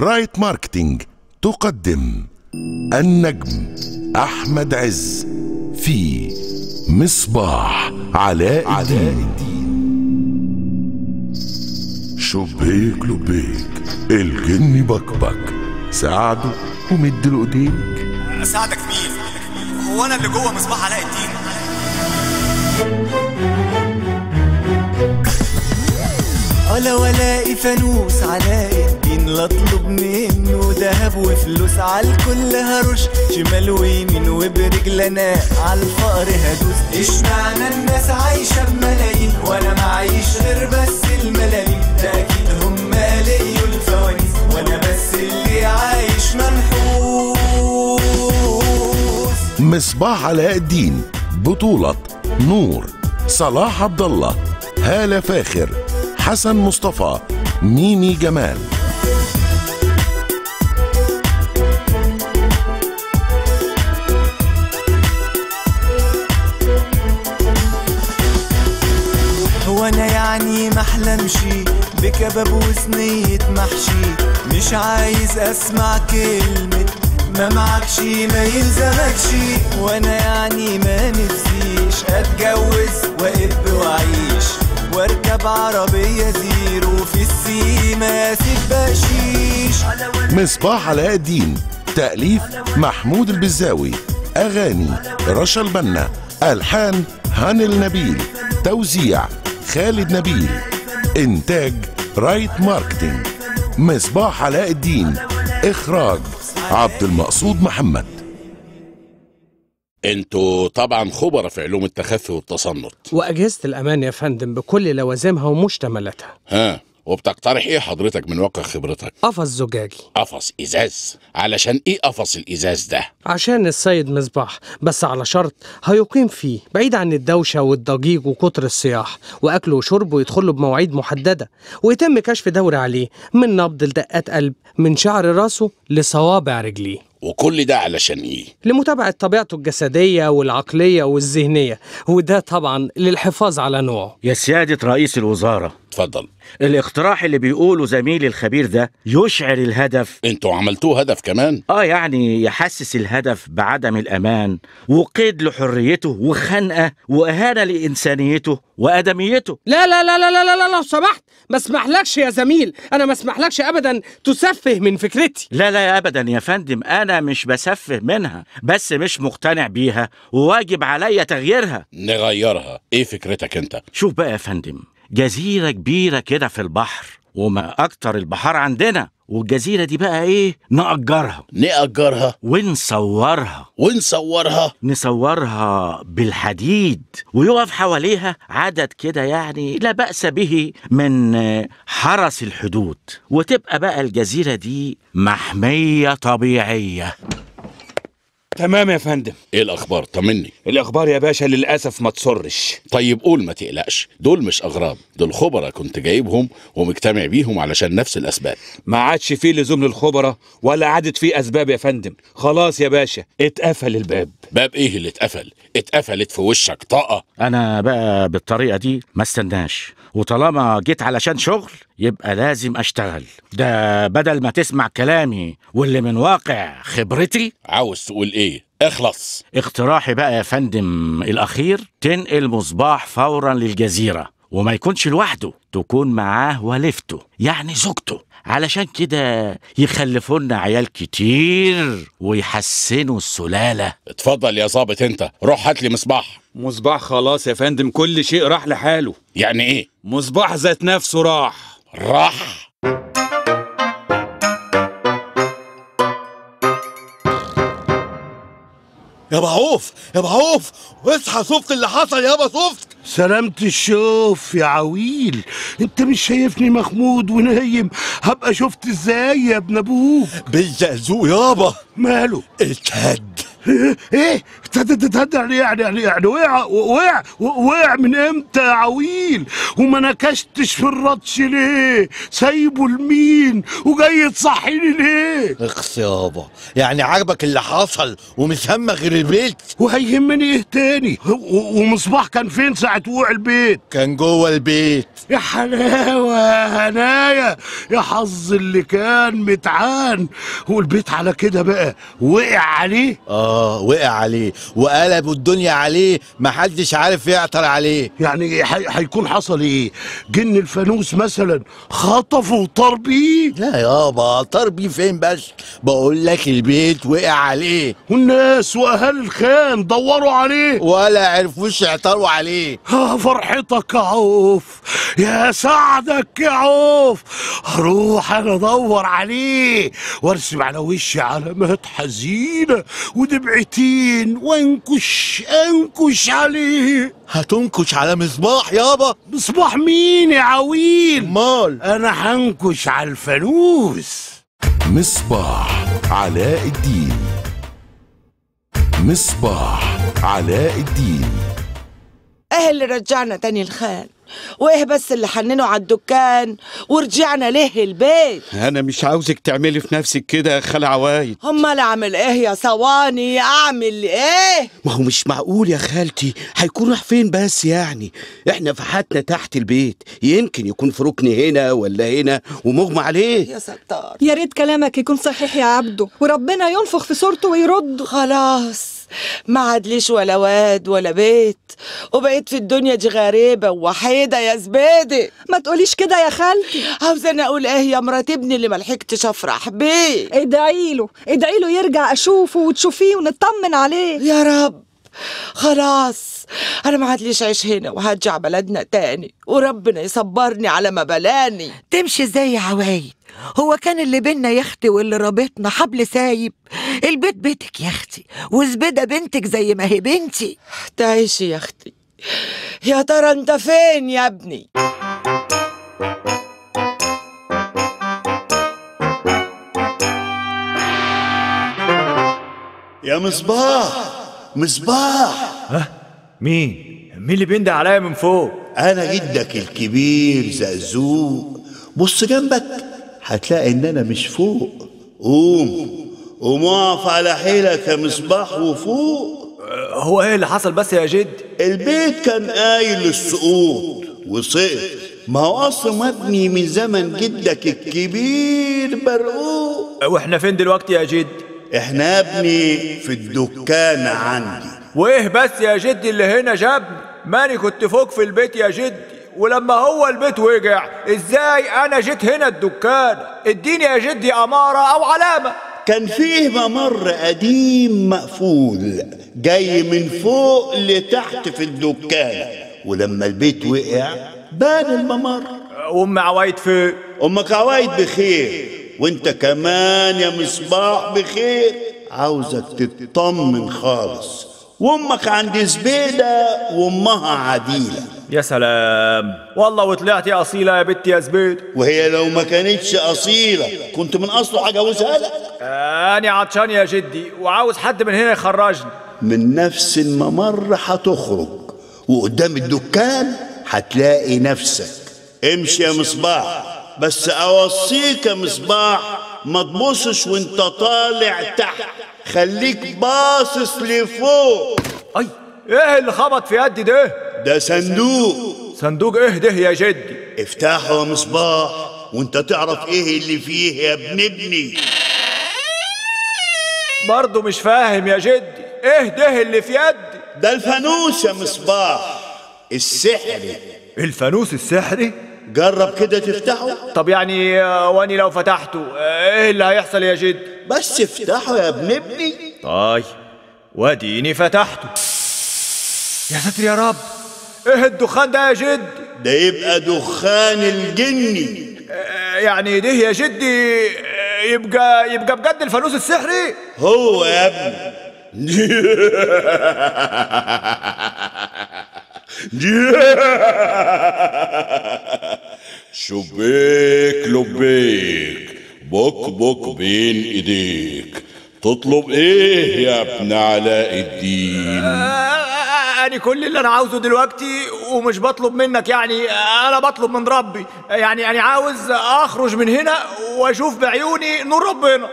رايت ماركتينج تقدم النجم أحمد عز في مصباح علاء الدين. شبيك لبيك الجن بكبك، ساعده ومديله ايديك. اساعدك في مين؟ هو انا اللي جوه مصباح علاء الدين. ولا ولاقي فانوس علاء الدين، لا اطلب منه دهب وفلوس، عالكل هرش شمال ويمين وبرجل انا عالفقر هدوس. اشمعنى الناس عايشه بملايين وانا معيش غير بس الملاليم؟ ده اكيد هم لقيوا الفوانيس وانا بس اللي عايش منحوس. مصباح علاء الدين بطولة نور، صلاح عبد الله، هالة فاخر، حسن مصطفى، ميمي جمال. هو انا يعني ما احلمش بكباب وصينية محشي، مش عايز اسمع كلمة ما معكش ما يلزمكش، وانا يعني ما نفسيش اتجوز وأب واعيش واركب عربية زيرو في السيما سيب بقشيش. مصباح علاء الدين، تأليف محمود البزاوي، أغاني رشا البنا، ألحان هاني النبيل، توزيع خالد نبيل، إنتاج رايت ماركتينج. مصباح علاء الدين، إخراج عبد المقصود محمد. انتوا طبعا خبراء في علوم التخفي والتصنت واجهزه الامان يا فندم بكل لوازمها ومشتملاتها. ها، وبتقترح ايه حضرتك من واقع خبرتك؟ قفص زجاجي، قفص ازاز. علشان ايه قفص الازاز ده؟ عشان السيد مصباح، بس على شرط هيقيم فيه بعيد عن الدوشه والضجيج وكتر الصياح، واكله وشربه يدخل له بمواعيد محدده، ويتم كشف دوري عليه من نبض لدقات قلب، من شعر راسه لصوابع رجليه. وكل ده علشان ايه؟ لمتابعة طبيعته الجسدية والعقلية والذهنية، وده طبعا للحفاظ على نوعه. يا سيادة رئيس الوزارة اتفضل. الاقتراح اللي بيقوله زميلي الخبير ده يشعر الهدف. انتوا عملتوه هدف كمان؟ يعني يحسس الهدف بعدم الأمان وقيد لحريته وخنقة وإهانة لإنسانيته وآدميته. لا لا لا لا لا لا لو سمحت، ما اسمحلكش يا زميل، أنا ما اسمحلكش أبدا تسفه من فكرتي. لا لا أبدا يا فندم، أنا مش بسفه منها، بس مش مقتنع بيها وواجب عليا تغييرها. نغيرها؟ إيه فكرتك أنت؟ شوف بقى يا فندم، جزيرة كبيرة كده في البحر، وما أكتر البحار عندنا، والجزيرة دي بقى إيه؟ نأجرها ونصورها بالحديد، ويقف حواليها عدد كده يعني لا بأس به من حرس الحدود، وتبقى بقى الجزيرة دي محمية طبيعية. تمام يا فندم. ايه الاخبار؟ طمني. الاخبار يا باشا للاسف ما تصرش. طيب قول ما تقلقش، دول مش اغراب، دول خبراء كنت جايبهم ومجتمع بيهم علشان نفس الاسباب. ما عادش فيه لزوم للخبراء ولا عادت فيه اسباب يا فندم. خلاص يا باشا اتقفل الباب. باب ايه اللي اتقفل؟ اتقفلت في وشك طاقه. انا بقى بالطريقه دي ما استناش، وطالما جيت علشان شغل يبقى لازم اشتغل. ده بدل ما تسمع كلامي واللي من واقع خبرتي. عاوز تقول ايه؟ اخلص. اقتراحي بقى يا فندم الاخير، تنقل مصباح فورا للجزيرة، وما يكونش لوحده، تكون معاه وليفته يعني زوجته، علشان كده يخلفونا عيال كتير ويحسنوا السلالة. اتفضل يا ظابط انت، روح هات لي مصباح. مصباح خلاص يا فندم، كل شيء راح لحاله. يعني ايه؟ مصباح ذات نفسه راح. يا بعوف اصحى، شفت اللي حصل؟ يابا شفت؟ سلامت الشوف يا عويل، انت مش شايفني مخمود ونايم؟ هبقى شفت ازاي يا ابن ابوك؟ بالزقزوق يابا. ماله؟ اتهد ايه يعني وقع من امتى يا عويل؟ وما نكشتش في الرطش ليه؟ سايبه لمين؟ وجاي تصحيني ليه؟ اخس يابا، يعني عجبك اللي حصل ومش همك غير البيت؟ وهيهمني ايه تاني؟ ومصباح كان فين ساعة وقوع البيت؟ كان جوه البيت. يا حلاوة يا هنايا، يا حظ اللي كان متعان. والبيت على كده بقى وقع عليه؟ وقع عليه وقلبوا الدنيا عليه، محدش عارف يعطر عليه. يعني هيكون حصل ايه؟ جن الفانوس مثلا خطفه وطار بيه؟ لا يابا، طار بيه فين بس؟ بقول لك البيت وقع عليه، والناس واهل الخان دوروا عليه ولا عرفوش يعطروا عليه. فرحتك يا عوف، يا سعدك يا عوف. هروح انا ادور عليه وارسم على وشي علامات حزينه ودمعتين وانكش عليه. هتنكش على مصباح يابا؟ مصباح مين يا عويل؟ امال انا هنكش على الفانوس. مصباح علاء الدين، مصباح علاء الدين. ايه اللي رجعنا تاني الخان؟ وايه بس اللي حننوا على الدكان ورجعنا ليه البيت؟ انا مش عاوزك تعملي في نفسك كده يا خاله عوايد. امال اعمل ايه يا صواني؟ اعمل ايه؟ ما هو مش معقول يا خالتي، هيكون راح فين بس؟ يعني احنا فحتنا تحت البيت، يمكن يكون في ركن هنا ولا هنا ومغمى عليه. يا ستار، يا ريت كلامك يكون صحيح يا عبده، وربنا ينفخ في صورته ويرد. خلاص ما عادليش ولا واد ولا بيت، وبقيت في الدنيا دي غريبة ووحيدة يا زبادي. ما تقوليش كده يا خالتي. عاوزة أنا أقول إيه يا مرات ابني اللي ملحقتش أفرح بيه؟ ادعيله ادعيله يرجع أشوفه وتشوفيه ونطمن عليه يا رب. خلاص أنا ما عادليش عيش هنا وهرجع بلدنا تاني، وربنا يصبرني على ما بلاني. تمشي إزاي يا عوايد؟ هو كان اللي بينا يا اختي واللي رابطنا حبل سايب؟ البيت بيتك يا اختي، وزبده بنتك زي ما هي بنتي. تعيشي يا اختي. يا ترى انت فين يا ابني؟ يا مصباح، مصباح. ها؟ مين اللي بيندى عليا من فوق؟ انا جدك الكبير زقزوق. بص جنبك هتلاقي ان انا مش فوق. قوم اقف على حيلك يا مصباح وفوق. هو ايه اللي حصل بس يا جد؟ البيت كان قايل السقوط وسقط. ما هو اصلا مبني من زمن جدك الكبير برقوق. واحنا فين دلوقتي يا جد؟ احنا يا ابني في الدكان عندي. وايه بس يا جد اللي هنا جابني؟ ماني كنت فوق في البيت يا جد، ولما هو البيت وجع ازاي انا جيت هنا الدكان؟ اديني يا جدي اماره او علامه. كان فيه ممر قديم مقفول جاي من فوق لتحت في الدكان، ولما البيت وقع بان الممر. ام عوايد فين؟ امك عوايد بخير، وانت كمان يا مصباح بخير. عاوزك تطمن خالص، وامك عند زبيده وامها عديله. يا سلام، والله وطلعتي اصيله يا بنتي يا زبيده. وهي لو ما كانتش اصيله كنت من اصله هجوزها لك. انا عطشان يا جدي، وعاوز حد من هنا يخرجني. من نفس الممر هتخرج، وقدام الدكان هتلاقي نفسك. امشي يا مصباح، بس اوصيك يا مصباح ما تبصش وانت طالع تحت، خليك باصص لفوق. اي ايه اللي خبط في يدي ده صندوق. صندوق ايه ده يا جدي؟ افتحه يا مصباح وانت تعرف ايه اللي فيه يا ابن ابني. برضه مش فاهم يا جدي، ايه ده اللي في يدي؟ ده الفانوس يا مصباح السحري. الفانوس السحري؟ جرب كده تفتحه. طب يعني واني لو فتحته ايه اللي هيحصل يا جدي؟ بس افتحه يا ابن ابني. طيب واديني فتحته. يا ساتر يا رب، ايه الدخان ده يا جد؟ ده يبقى دخان الجني. يعني ده يا جدي يبقى بجد الفانوس السحري هو يا ابني. شبيك لبيك، بك بك بين ايديك، تطلب ايه يا ابن علاء الدين؟ يعني كل اللي انا عاوزه دلوقتي ومش بطلب منك، يعني انا بطلب من ربي، يعني انا عاوز اخرج من هنا واشوف بعيوني نور ربنا.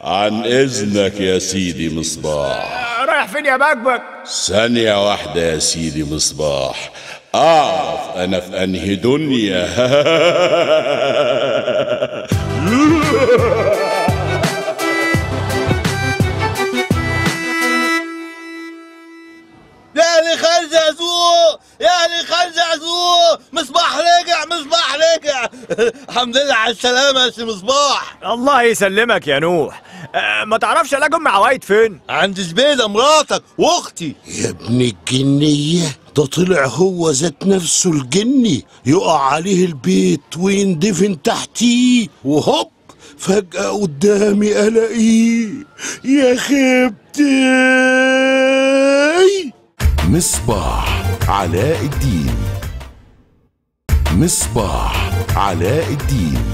عن اذنك يا سيدي مصباح. رايح فين يا بكبك؟ ثانية واحدة يا سيدي مصباح، اعرف انا في انهي دنيا. يعني خرجة زو، يعني خرجة زو، مصباح رجع، مصباح رجع. الحمد لله على السلامة يا سي مصباح. الله يسلمك يا نوح. ما تعرفش الاقي ام عوايد فين؟ عند زبيدة مراتك واختي. يا ابن الجنية، ده طلع هو ذات نفسه الجني، يقع عليه البيت ويندفن تحتيه، وهوب فجأة قدامي الاقيه. يا خيبتي. مصباح علاء الدين، مصباح علاء الدين.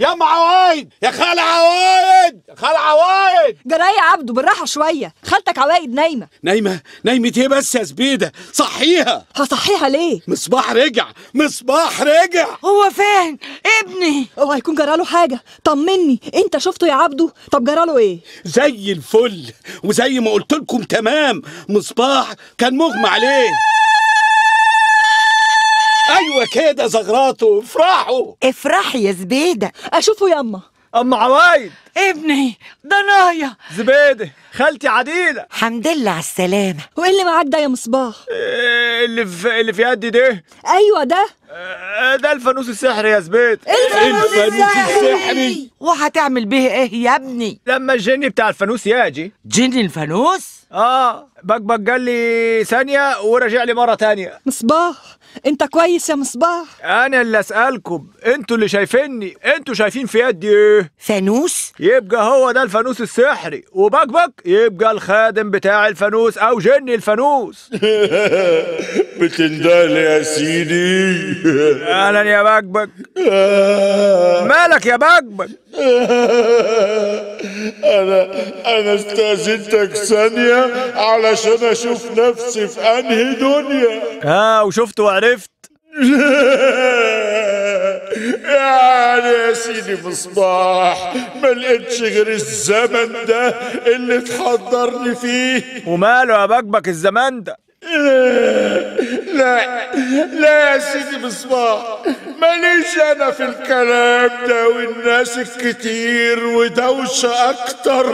يا ام عوايد، يا خال عوايد، يا خال عوايد. جراي يا عبده، بالراحه شويه، خالتك عوايد نايمه. نايمه؟ نايمه ايه بس يا زبيده، صحيها. هصحيها ليه؟ مصباح رجع، مصباح رجع. هو فين ابني؟ اوعى يكون جراله حاجه، طمني، انت شفته يا عبده؟ طب جراله ايه؟ زي الفل، وزي ما قلت لكم تمام، مصباح كان مغمى عليه. ايوه كده، زغراته، افرحوا. افرحي يا زبيده. اشوفه يا اما. اما عوايد. ابني ده نايا. زبيده خالتي عديله. الحمد لله على السلامه. وايه اللي معاك ده يا مصباح؟ اللي في يدي ده. ايوه ده. ده الفانوس السحري يا زبيده. الفانوس السحري. وهتعمل بيه ايه يا ابني؟ لما الجني بتاع الفانوس يجي. جني الفانوس؟ بكبك قال لي ثانيه ورجع لي مره ثانيه. مصباح انت كويس يا مصباح؟ انا اللي اسالكم، انتوا اللي شايفيني، انتوا شايفين في يدي ايه؟ فانوس؟ يبقى هو ده الفانوس السحري، وبكبك يبقى الخادم بتاع الفانوس او جني الفانوس. بتندهل يا سيدي. اهلا يا بكبك. مالك يا بكبك؟ انا استاذنتك ثانيه علشان اشوف نفسي في انهي دنيا. وشفت وعرفت. يعني يا سيدي مصباح ما لقيتش غير الزمن ده اللي تحضرني فيه. وماله يا بكبك الزمان ده؟ لا لا يا سيدي مصباح، ماليش انا في الكلام ده والناس الكتير ودوشه اكتر.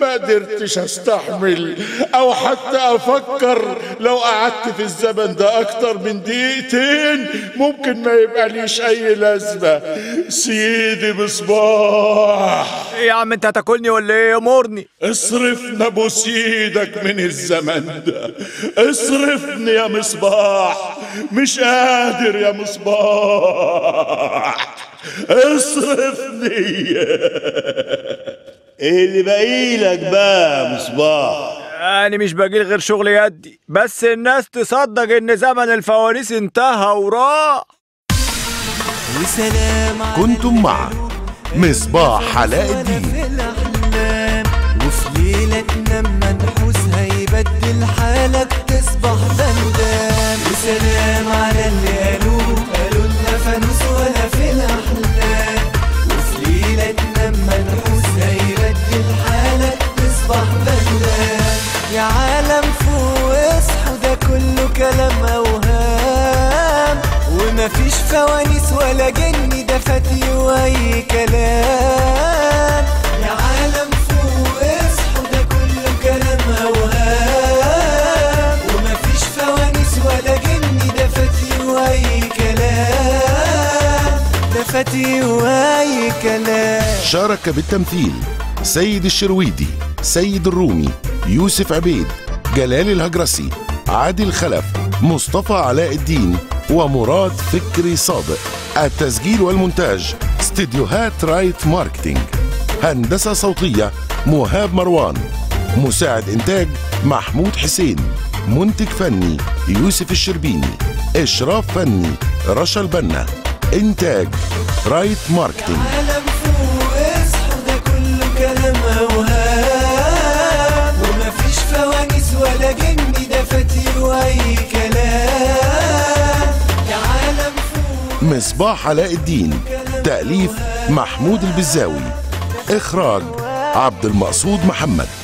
ما قدرتش استحمل او حتى افكر، لو قعدت في الزمن ده اكتر من دقيقتين ممكن ما يبقى ليش اي لازمه. سيدي مصباح. ايه يا عم انت هتاكلني ولا ايه؟ امرني. اصرفنا بوسيدك من الزمن ده، اصرفني يا مصباح، مش قادر يا مصباح، اصرفني. ايه اللي باقيلك بقى يا مصباح؟ انا مش باقيل غير شغل يدي، بس الناس تصدق ان زمن الفوانيس انتهى وراح. كنتم مع مصباح علاء الدين. وفي ليلة لما نحوس هيبدل حالك تصبح بندام. وسلام على اللي قالوا لنا فانوس ولا في الاحلام. وفي ليلة لما نحوس هيبدل حالك تصبح بندام. يا عالم فوق اصحوا، ده كله كلام اوهام، ومفيش فوانيس ولا جني، ده فتي واي كلام. يا عالم أوهام، ومفيش فوانيس ولا جني، ده فتي وأي كلام، ده فتي وأي كلام. شارك بالتمثيل سيد الشرويدي، سيد الرومي، يوسف عبيد، جلال الهجرسي، عادل خلف، مصطفى علاء الدين، ومراد فكري صادق. التسجيل والمونتاج استديوهات رايت ماركتينج. هندسة صوتية مهاب مروان. مساعد إنتاج محمود حسين، منتج فني يوسف الشربيني، إشراف فني رشا البنا، إنتاج رايت ماركتينج. مصباح علاء الدين، تأليف محمود البزاوي، إخراج عبد المقصود محمد.